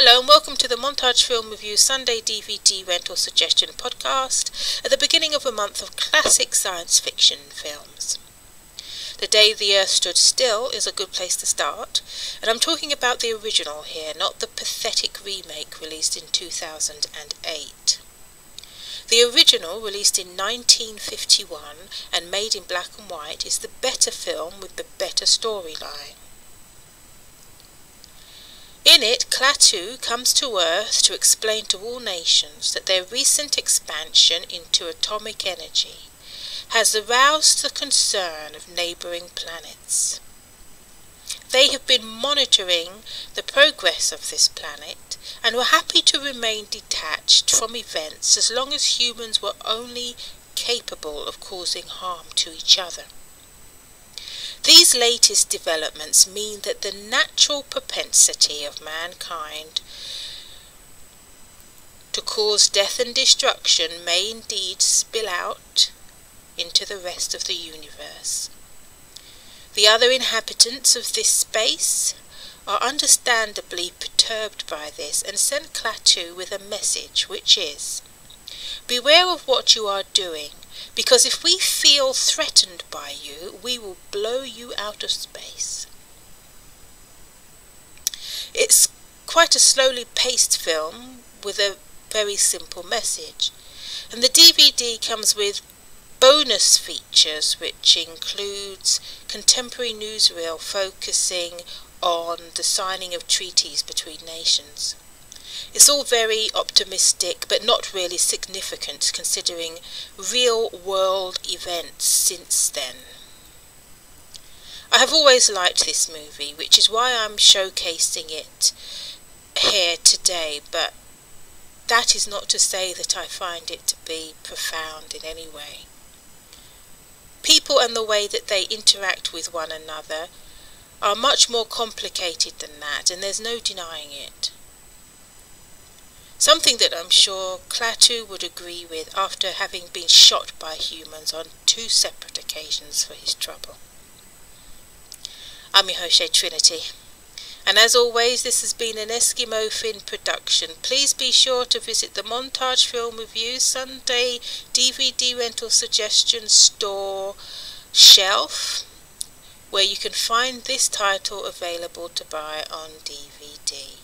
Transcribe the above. Hello and welcome to the Montage Film Review Sunday DVD Rental Suggestion Podcast at the beginning of a month of classic science fiction films. The Day the Earth Stood Still is a good place to start, and I'm talking about the original here, not the pathetic remake released in 2008. The original, released in 1951 and made in black and white, is the better film with the better storyline. In it, Klaatu comes to Earth to explain to all nations that their recent expansion into atomic energy has aroused the concern of neighbouring planets. They have been monitoring the progress of this planet and were happy to remain detached from events as long as humans were only capable of causing harm to each other. These latest developments mean that the natural propensity of mankind to cause death and destruction may indeed spill out into the rest of the universe. The other inhabitants of this space are understandably perturbed by this and send Klaatu with a message, which is, "Beware of what you are doing, because if we feel threatened by you, we will blow you out of space." It's quite a slowly paced film with a very simple message. And the DVD comes with bonus features, which includes contemporary newsreel focusing on the signing of treaties between nations. It's all very optimistic, but not really significant considering real-world events since then. I have always liked this movie, which is why I'm showcasing it here today, but that is not to say that I find it to be profound in any way. People and the way that they interact with one another are much more complicated than that, and there's no denying it. Something that I'm sure Klaatu would agree with after having been shot by humans on 2 separate occasions for his trouble. I'm Mihoshe Trinity, and as always, this has been an Eskimo Fin production. Please be sure to visit the Montage Film Review Sunday DVD Rental Suggestion Store shelf, where you can find this title available to buy on DVD.